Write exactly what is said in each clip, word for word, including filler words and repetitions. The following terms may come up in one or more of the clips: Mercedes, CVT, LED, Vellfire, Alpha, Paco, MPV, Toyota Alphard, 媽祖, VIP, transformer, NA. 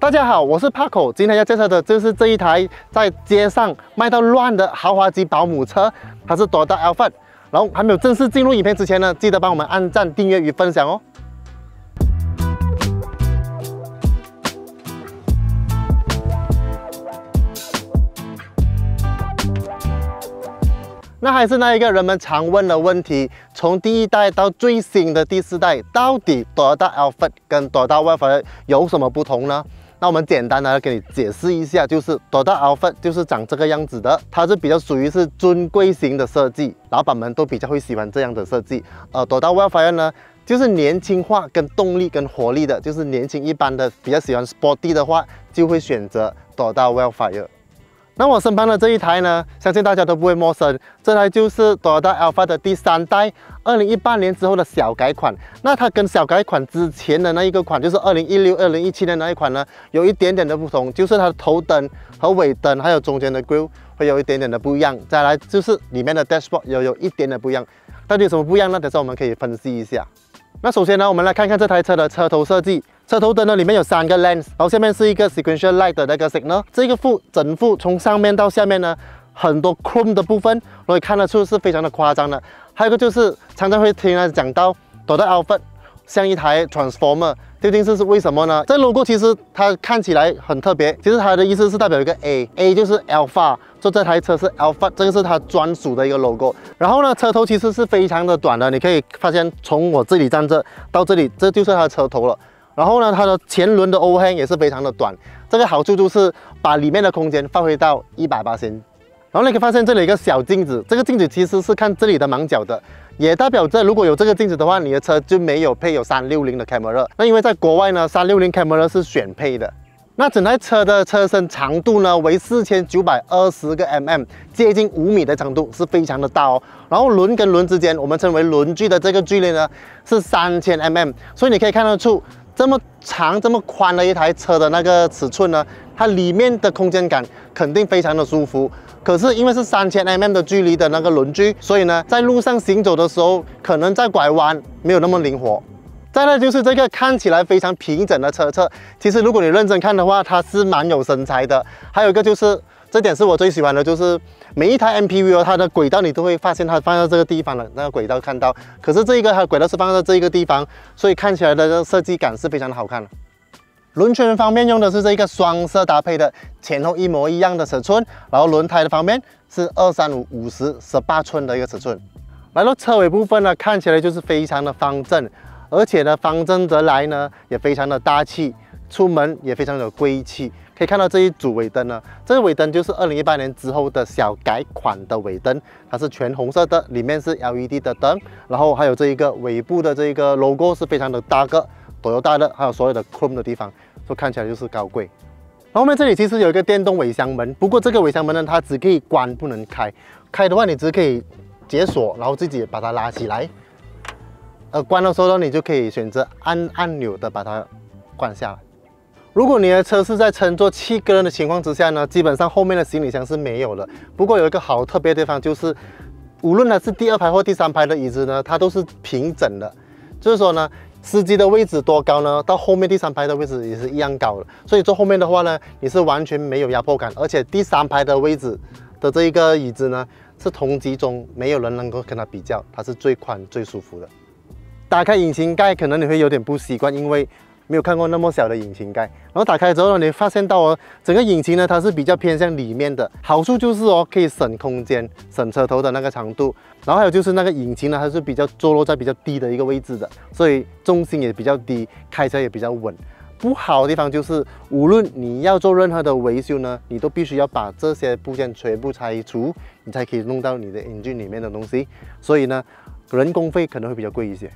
大家好，我是 Paco， 今天要介绍的就是这一台在街上卖到乱的豪华级保姆车，它是 Toyota Alphard。然后还没有正式进入影片之前呢，记得帮我们按赞、订阅与分享哦。 那还是那一个人们常问的问题，从第一代到最新的第四代，到底 Toyota Alphard 跟 Toyota Vellfire 有什么不同呢？那我们简单的给你解释一下，就是 Toyota Alphard 就是长这个样子的，它是比较属于是尊贵型的设计，老板们都比较会喜欢这样的设计。呃 ，Toyota Vellfire 呢，就是年轻化、跟动力、跟活力的，就是年轻一般的比较喜欢 sporty 的话，就会选择 Toyota Vellfire。 那我身旁的这一台呢，相信大家都不会陌生，这台就是 Toyota Alphard 的第三代， 二零一八年之后的小改款。那它跟小改款之前的那一个款，就是二零一六、二零一七年那一款呢，有一点点的不同，就是它的头灯和尾灯，还有中间的 grille 会有一点点的不一样。再来就是里面的 dashboard 也有一点点不一样，到底有什么不一样呢？等下我们可以分析一下。那首先呢，我们来看看这台车的车头设计。 车头灯呢，里面有三个 lens， 然后下面是一个 sequential light 的那个 signal。这个副整副从上面到下面呢，很多 chrome 的部分，所以看得出是非常的夸张的。还有一个就是常常会听人讲到 Toyota Alphard 像一台 transformer， 究竟是为什么呢？这 logo 其实它看起来很特别，其实它的意思是代表一个 A，A 就是 Alpha， 所以这台车是 Alphard， 这个是它专属的一个 logo。然后呢，车头其实是非常的短的，你可以发现从我这里站着到这里，这就是它的车头了。 然后呢，它的前轮的 overhang 也是非常的短，这个好处就是把里面的空间发挥到一百八十。然后你可以发现这里有一个小镜子，这个镜子其实是看这里的盲角的，也代表着如果有这个镜子的话，你的车就没有配有三六零的 camera。那因为在国外呢， 三六零 camera 是选配的。那整台车的车身长度呢为 四千九百二十 个 mm， 接近五米的长度，是非常的大哦。然后轮跟轮之间，我们称为轮距的这个距离呢是 三千 mm， 所以你可以看得出。 这么长、这么宽的一台车的那个尺寸呢，它里面的空间感肯定非常的舒服。可是因为是 三千 mm 的距离的那个轮距，所以呢，在路上行走的时候，可能在拐弯没有那么灵活。再来就是这个看起来非常平整的车侧，其实如果你认真看的话，它是蛮有身材的。还有一个就是，这点是我最喜欢的，就是每一台 M P V 哦，它的轨道你都会发现它放到这个地方了，那个轨道看到。可是这一个它的轨道是放到这一个地方，所以看起来的设计感是非常的好看的。轮圈方面用的是这个双色搭配的，前后一模一样的尺寸。然后轮胎的方面是二三五 五十 十八寸的一个尺寸。来到车尾部分呢，看起来就是非常的方正。 而且呢，方正得来呢，也非常的大气，出门也非常有贵气。可以看到这一组尾灯呢，这个尾灯就是二零一八年之后的小改款的尾灯，它是全红色的，里面是 L E D 的灯，然后还有这一个尾部的这一个 logo 是非常的大个，都有大的，还有所有的 chrome 的地方，所以看起来就是高贵。 后面这里其实有一个电动尾箱门，不过这个尾箱门呢，它只可以关不能开，开的话你只可以解锁，然后自己把它拉起来。 呃，关的时候呢，你就可以选择按按钮的把它关下来。如果你的车是在乘坐七个人的情况之下呢，基本上后面的行李箱是没有的。不过有一个好特别的地方就是，无论它是第二排或第三排的椅子呢，它都是平整的。就是说呢，司机的位置多高呢，到后面第三排的位置也是一样高的。所以坐后面的话呢，你是完全没有压迫感，而且第三排的位置的这一个椅子呢，是同级中没有人能够跟它比较，它是最宽最舒服的。 打开引擎盖，可能你会有点不习惯，因为没有看过那么小的引擎盖。然后打开之后呢，你发现到哦，整个引擎呢它是比较偏向里面的，好处就是哦可以省空间、省车头的那个长度。然后还有就是那个引擎呢，它是比较坐落在比较低的一个位置的，所以重心也比较低，开车也比较稳。不好的地方就是，无论你要做任何的维修呢，你都必须要把这些部件全部拆除，你才可以弄到你的engine里面的东西。所以呢，人工费可能会比较贵一些。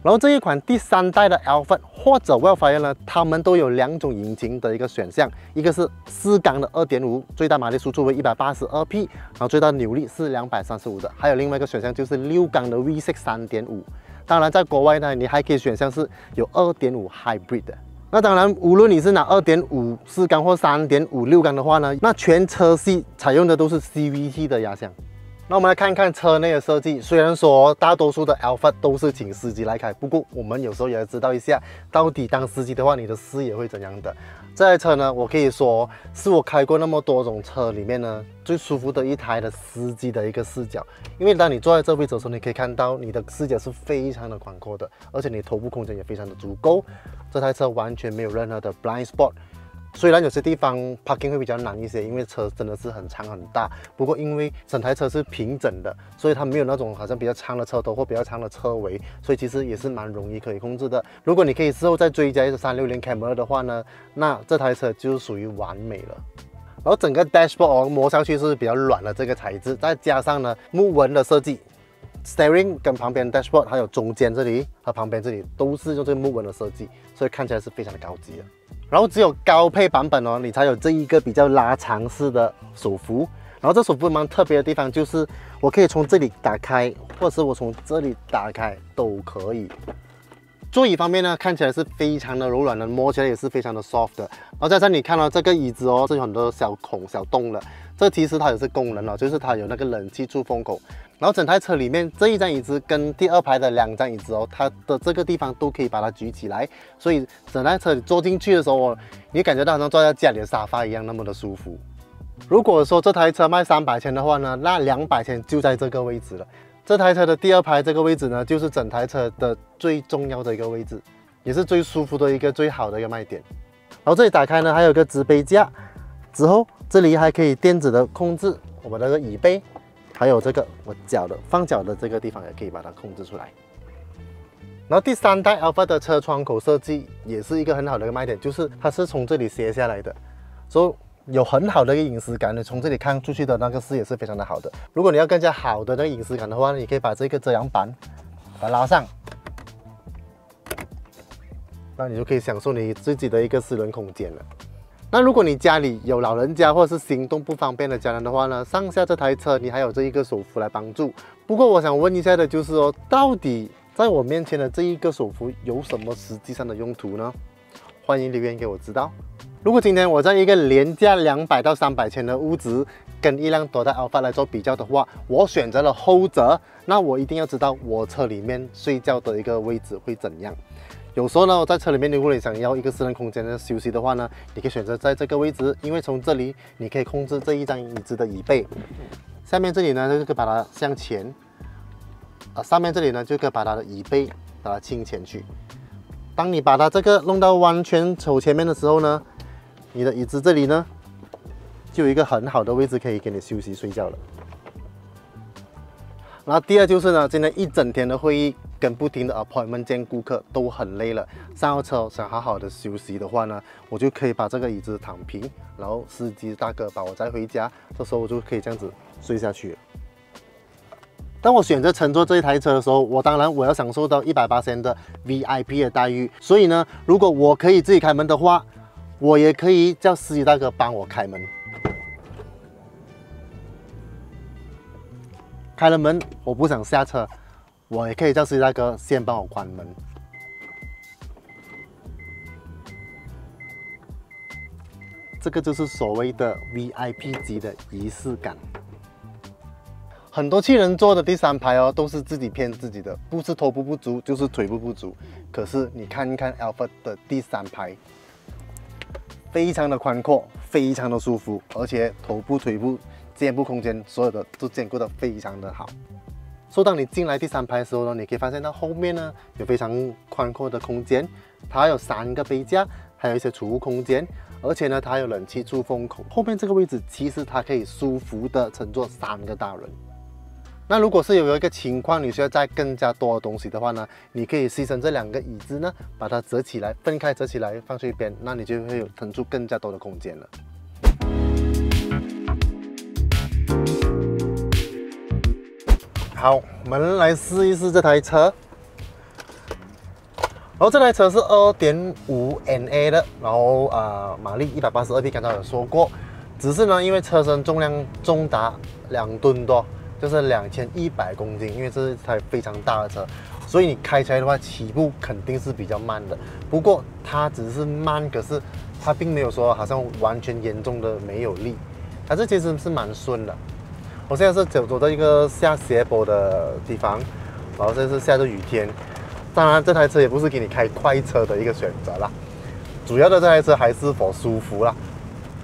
然后这一款第三代的 Alphard 或者 Vellfire 呢，它们都有两种引擎的一个选项，一个是四缸的 二点五， 最大马力输出为 一百八十二匹， 然后最大扭力是两百三十五的，还有另外一个选项就是六缸的 V 六 三点五。当然，在国外呢，你还可以选项是有 二点五 Hybrid 的。那当然，无论你是拿 二点五 四缸或 三点五 六缸的话呢，那全车系采用的都是 C V T 的压箱。那我们来看一看车内的设计。虽然说大多数的 Alphard 都是请司机来开，不过我们有时候也要知道一下，到底当司机的话，你的视野会怎样的。这台车呢，我可以说是我开过那么多种车里面呢最舒服的一台的司机的一个视角。因为当你坐在这位置的时候，你可以看到你的视角是非常的广阔的，而且你头部空间也非常的足够。这台车完全没有任何的 blind spot。 虽然有些地方 parking 会比较难一些，因为车真的是很长很大。不过因为整台车是平整的，所以它没有那种好像比较长的车头或比较长的车围，所以其实也是蛮容易可以控制的。如果你可以事后再追加一个三六零 camera 的话呢，那这台车就属于完美了。 然后整个 dashboard 哦，摸上去是比较软的这个材质，再加上呢木纹的设计。 Steering 跟旁边 dashboard 还有中间这里和旁边这里都是用这个木纹的设计，所以看起来是非常的高级的。然后只有高配版本哦，你才有这一个比较拉长式的手扶。然后这手扶蛮特别的地方就是，我可以从这里打开，或者是我从这里打开都可以。座椅方面呢，看起来是非常的柔软的，摸起来也是非常的 soft 的。然后在这里看到这个椅子哦，是有很多小孔、小洞的。 这其实它也是功能哦，就是它有那个冷气出风口，然后整台车里面这一张椅子跟第二排的两张椅子哦，它的这个地方都可以把它举起来，所以整台车你坐进去的时候哦，你感觉到好像坐在家里的沙发一样那么的舒服。如果说这台车卖三百千的话呢，那两百千就在这个位置了。这台车的第二排这个位置呢，就是整台车的最重要的一个位置，也是最舒服的一个最好的一个卖点。然后这里打开呢，还有一个置杯架，之后。 这里还可以电子的控制我们那个椅背，还有这个我脚的放脚的这个地方也可以把它控制出来。然后第三代 Alphard 的车窗口设计也是一个很好的一个卖点，就是它是从这里斜下来的，所以有很好的一个隐私感。你从这里看出去的那个视野是非常的好的。如果你要更加好的那个隐私感的话，你可以把这个遮阳板把它拉上，那你就可以享受你自己的一个私人空间了。 那如果你家里有老人家或者是行动不方便的家人的话呢，上下这台车你还有这一个手扶来帮助。不过我想问一下的就是哦，到底在我面前的这一个手扶有什么实际上的用途呢？欢迎留言给我知道。如果今天我在一个廉价两百到三百千的屋子跟一辆Toyota Alphard来做比较的话，我选择了后者，那我一定要知道我车里面睡觉的一个位置会怎样。 有时候呢，在车里面，如果你想要一个私人空间的休息的话呢，你可以选择在这个位置，因为从这里你可以控制这一张椅子的椅背。下面这里呢，就可以把它向前；啊，上面这里呢，就可以把它的椅背把它倾前去。当你把它这个弄到完全走前面的时候呢，你的椅子这里呢，就有一个很好的位置可以给你休息睡觉了。然后第二就是呢，今天一整天的会议。 跟不停的 appointment 见顾客都很累了，上了车想好好的休息的话呢，我就可以把这个椅子躺平，然后司机大哥把我载回家，这时候我就可以这样子睡下去了。当我选择乘坐这一台车的时候，我当然我要享受到 百分之一百 的 V I P 的待遇，所以呢，如果我可以自己开门的话，我也可以叫司机大哥帮我开门。开了门，我不想下车。 我也可以叫司机大哥先帮我关门。这个就是所谓的 V I P 级的仪式感。很多七人座的第三排哦，都是自己骗自己的，不是头部不足就是腿部不足。可是你看一看 Alphard 的第三排，非常的宽阔，非常的舒服，而且头部、腿部、肩部空间，所有的都兼顾得非常的好。 所以当你进来第三排的时候呢，你可以发现到后面呢有非常宽阔的空间，它还有三个杯架，还有一些储物空间，而且呢它还有冷气出风口。后面这个位置其实它可以舒服的乘坐三个大人。那如果是有一个情况你需要载更加多的东西的话呢，你可以牺牲这两个椅子呢，把它折起来，分开折起来放去一边，那你就会有腾出更加多的空间了。 好，我们来试一试这台车。然后这台车是 二点五 N A 的，然后啊、呃，马力一百八十二匹，刚才有说过。只是呢，因为车身重量重达两吨多，就是两千一百公斤，因为这是一台非常大的车，所以你开起来的话，起步肯定是比较慢的。不过它只是慢，可是它并没有说好像完全严重的没有力，它这其实是蛮顺的。我现在是走走到一个下斜坡的地方，然后这是下着雨天。当然，这台车也不是给你开快车的一个选择啦，主要的这台车还是否舒服啦。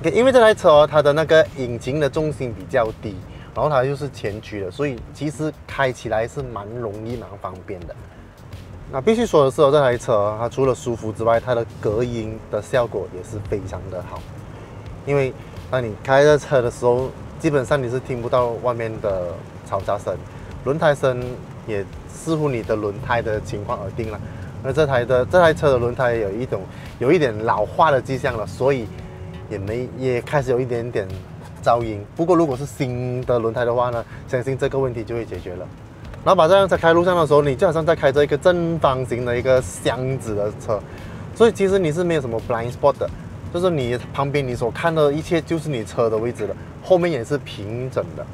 Okay, 因为这台车、哦、它的那个引擎的重心比较低，然后它又是前驱的，所以其实开起来是蛮容易、蛮方便的。 那必须说的是、哦，这台车它除了舒服之外，它的隔音的效果也是非常的好。因为当你开着车的时候，基本上你是听不到外面的嘈杂声，轮胎声也视乎你的轮胎的情况而定了。那这台的这台车的轮胎有一种有一点老化的迹象了，所以也没也开始有一点点噪音。不过如果是新的轮胎的话呢，相信这个问题就会解决了。 然后把这辆车开路上的时候，你就好像在开着一个正方形的一个箱子的车，所以其实你是没有什么 blind spot 的，就是你旁边你所看到的一切就是你车的位置了，后面也是平整的，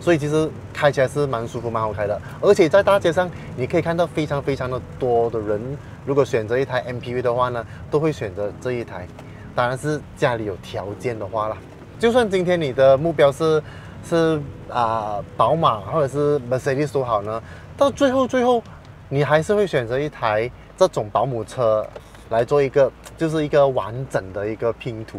所以其实开起来是蛮舒服、蛮好开的。而且在大街上你可以看到非常非常的多的人，如果选择一台 M P V 的话呢，都会选择这一台，当然是家里有条件的话啦。就算今天你的目标是。 是啊、呃，宝马或者是 Mercedes 都好呢，到最后最后，你还是会选择一台这种保姆车来做一个，就是一个完整的一个拼图。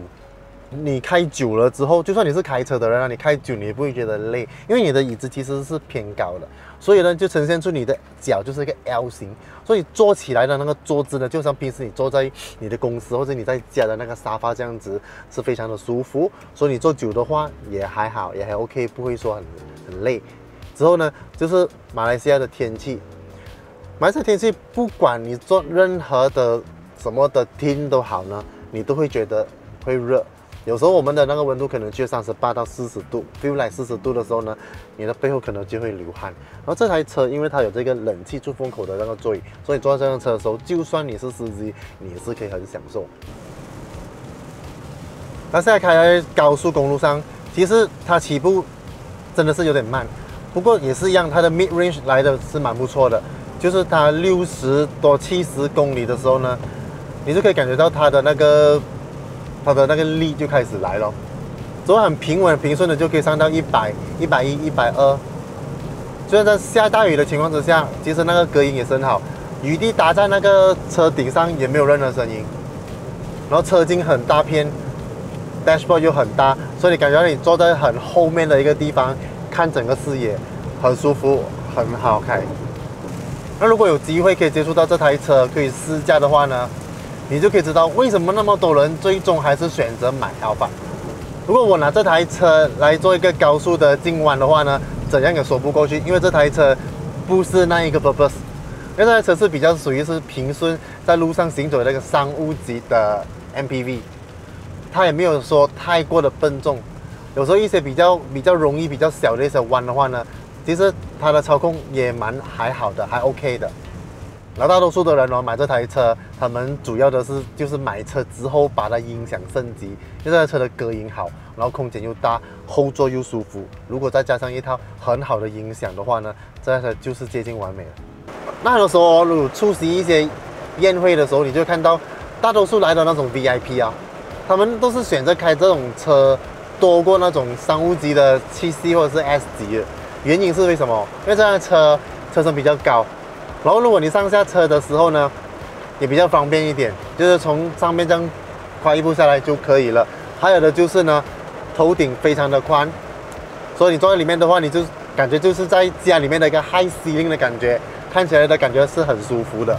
你开久了之后，就算你是开车的人啊，你开久你也不会觉得累，因为你的椅子其实是偏高的，所以呢就呈现出你的脚就是一个 L 型，所以坐起来的那个坐姿呢，就像平时你坐在你的公司或者你在家的那个沙发这样子，是非常的舒服。所以你坐久的话也还好，也还 OK， 不会说很很累。之后呢，就是马来西亚的天气，马来西亚天气不管你做任何的什么的天都好呢，你都会觉得会热。 有时候我们的那个温度可能就三十八到四十度 ，feel like 四十度的时候呢，你的背后可能就会流汗。然后这台车因为它有这个冷气出风口的那个座椅，所以坐在这辆车的时候，就算你是司机，你也是可以很享受。那现在开在高速公路上，其实它起步真的是有点慢，不过也是一样，它的 mid range 来的是蛮不错的，就是它六十多、七十公里的时候呢，你就可以感觉到它的那个。 它的那个力就开始来了，走很平稳、平顺的就可以上到一百、一百一、一百二。就算在下大雨的情况之下，其实那个隔音也是很好，雨滴打在那个车顶上也没有任何声音。然后车镜很大片 ，dashboard 又很大，所以你感觉你坐在很后面的一个地方，看整个视野很舒服，很好开。那如果有机会可以接触到这台车，可以试驾的话呢？ 你就可以知道为什么那么多人最终还是选择买 Alphard。如果我拿这台车来做一个高速的进弯的话呢，怎样也说不过去，因为这台车不是那一个 purpose， 因为这台车是比较属于是平顺在路上行走的那个商务级的 M P V， 它也没有说太过的笨重。有时候一些比较比较容易、比较小的一些弯的话呢，其实它的操控也蛮还好的，还 OK 的。 那大多数的人哦，买这台车，他们主要的是就是买车之后把它音响升级，因为这台车的隔音好，然后空间又大，后座又舒服。如果再加上一套很好的音响的话呢，这台车就是接近完美了。那很多时候、哦，如果出席一些宴会的时候，你就看到大多数来的那种 V I P 啊，他们都是选择开这种车多过那种商务级的七系或者是 S 级的。原因是为什么？因为这台车车身比较高。 然后，如果你上下车的时候呢，也比较方便一点，就是从上面这样跨一步下来就可以了。还有的就是呢，头顶非常的宽，所以你坐在里面的话，你就感觉就是在家里面的一个 high ceiling 的感觉，看起来的感觉是很舒服的。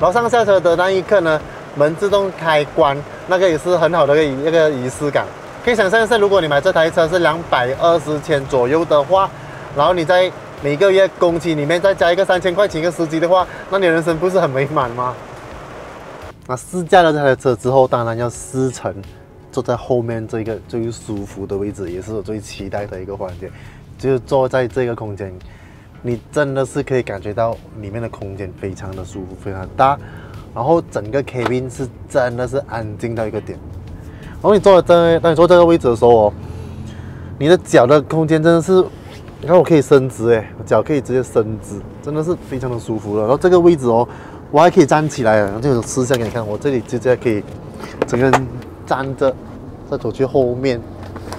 然后上下车的那一刻呢，门自动开关，那个也是很好的一个一个仪式感。可以想象一下，如果你买这台车是两百二十千左右的话，然后你在 每个月工期里面再加一个三千块钱一个司机的话，那你人生不是很美满吗？那试驾了这台车之后，当然要试乘坐在后面这个最舒服的位置，也是我最期待的一个环节。就是坐在这个空间，你真的是可以感觉到里面的空间非常的舒服，非常大。然后整个 cabin 是真的是安静到一个点。然后你坐在当你坐这个位置的时候哦，你的脚的空间真的是。 你看，我可以伸直哎，我脚可以直接伸直，真的是非常的舒服了。然后这个位置哦，我还可以站起来啊，就试一下给你看，我这里直接可以整个人站着，再走去后面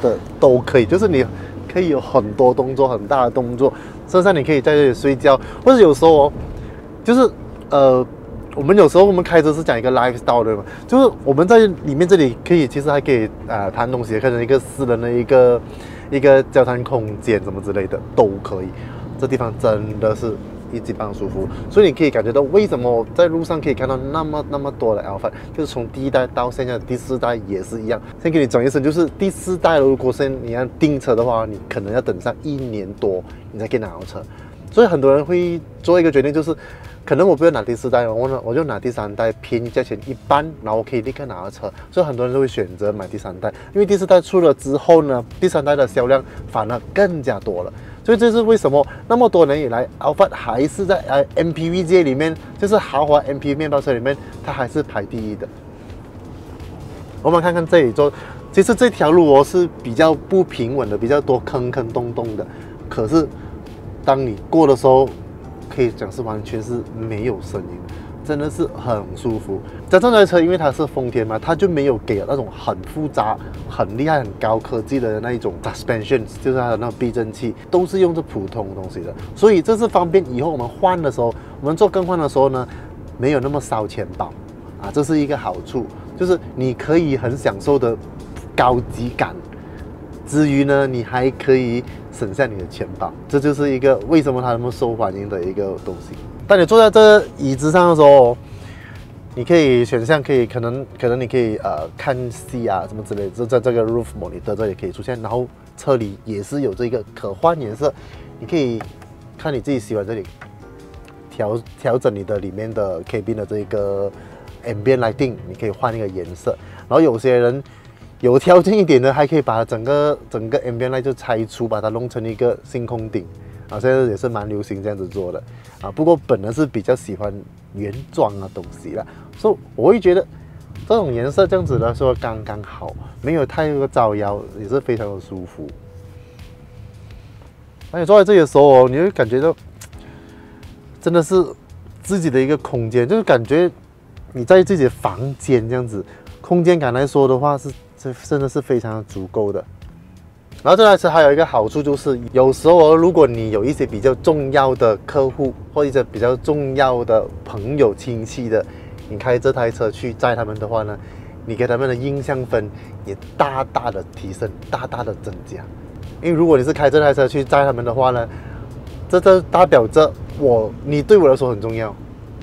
的都可以，就是你可以有很多动作，很大的动作，甚至你可以在这里睡觉，或者有时候哦，就是呃。 我们有时候我们开车是讲一个 lifestyle 的嘛，就是我们在里面这里可以，其实还可以啊、呃、谈东西，看成一个私人的一个一个交谈空间什么之类的都可以。这地方真的是一级棒舒服，所以你可以感觉到为什么在路上可以看到那么那么多的 Alphard， 就是从第一代到现在的第四代也是一样。先给你转一身，就是第四代如果是你要订车的话，你可能要等上一年多你才可以拿到车。 所以很多人会做一个决定，就是可能我不要拿第四代，我我就拿第三代，便宜价钱一般，然后我可以立刻拿到车。所以很多人都会选择买第三代，因为第四代出了之后呢，第三代的销量反而更加多了。所以这是为什么那么多年以来 ，Alphard 还是在呃 M P V 界里面，就是豪华 M P V 面包车里面，它还是排第一的。我们看看这里做，其实这条路哦是比较不平稳的，比较多坑坑洞洞的，可是。 当你过的时候，可以讲是完全是没有声音，真的是很舒服。加上这台车，因为它是丰田嘛，它就没有给那种很复杂、很厉害、很高科技的那一种 suspension， 就是它的那种避震器，都是用着普通的东西的。所以这是方便以后我们换的时候，我们做更换的时候呢，没有那么烧钱包啊，这是一个好处，就是你可以很享受的高级感。 至于呢，你还可以省下你的钱包，这就是一个为什么它那么受欢迎的一个东西。当你坐在这椅子上的时候，你可以选项可以可能可能你可以呃看戏啊什么之类的，就在这个 roof monitor 这里可以出现。然后车里也是有这个可换颜色，你可以看你自己喜欢这里调调整你的里面的 cabin 的这一个 ambient lighting， 你可以换一个颜色。然后有些人。 有条件一点的，还可以把整个整个 ambient light 就拆除，把它弄成一个星空顶啊，现在也是蛮流行这样子做的啊。不过本人是比较喜欢原装的东西啦，所以我会觉得这种颜色这样子来说刚刚好，没有太过招摇，也是非常的舒服。而且坐在这里的时候、哦，你会感觉到真的是自己的一个空间，就是感觉你在自己的房间这样子，空间感来说的话是。 这真的是非常足够的。然后这台车还有一个好处就是，有时候如果你有一些比较重要的客户或者比较重要的朋友亲戚的，你开这台车去载他们的话呢，你给他们的印象分也大大的提升，大大的增加。因为如果你是开这台车去载他们的话呢，这这代表着我你对我来说很重要，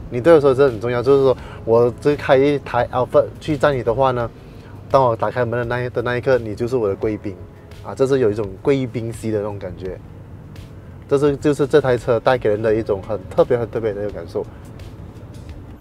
你对我来说这很重要，就是说我这开一台 Alphard 去载你的话呢。 当我打开门的那一的那一刻，你就是我的贵宾，啊，这是有一种贵宾席的那种感觉，这是就是这台车带给人的一种很特别、很特别的一个感受。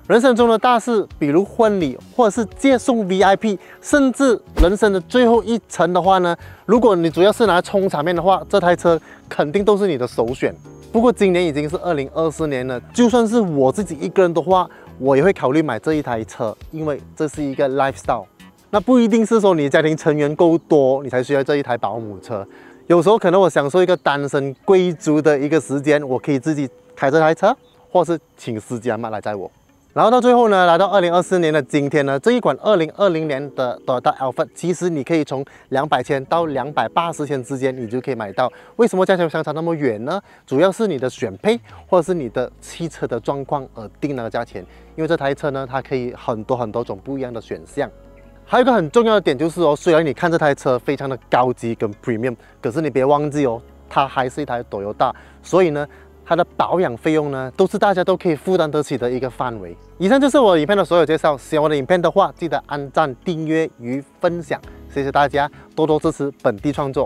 人生中的大事，比如婚礼或者是接送 V I P， 甚至人生的最后一程的话呢，如果你主要是拿冲场面的话，这台车肯定都是你的首选。不过今年已经是二零二四年了，就算是我自己一个人的话，我也会考虑买这一台车，因为这是一个 lifestyle。 那不一定是说你家庭成员够多，你才需要这一台保姆车。有时候可能我享受一个单身贵族的一个时间，我可以自己开这台车，或是请司机阿嬷来载我。然后到最后呢，来到二零二四年的今天呢，这一款二零二零年的 Toyota Alphard， 其实你可以从两百千到两百八十千之间，你就可以买到。为什么价钱相差那么远呢？主要是你的选配或者是你的汽车的状况而定那个价钱。因为这台车呢，它可以很多很多种不一样的选项。 还有一个很重要的点就是哦，虽然你看这台车非常的高级跟 premium， 可是你别忘记哦，它还是一台 Toyota， 所以呢，它的保养费用呢都是大家都可以负担得起的一个范围。以上就是我影片的所有介绍，喜欢我的影片的话，记得按赞、订阅与分享，谢谢大家多多支持本地创作。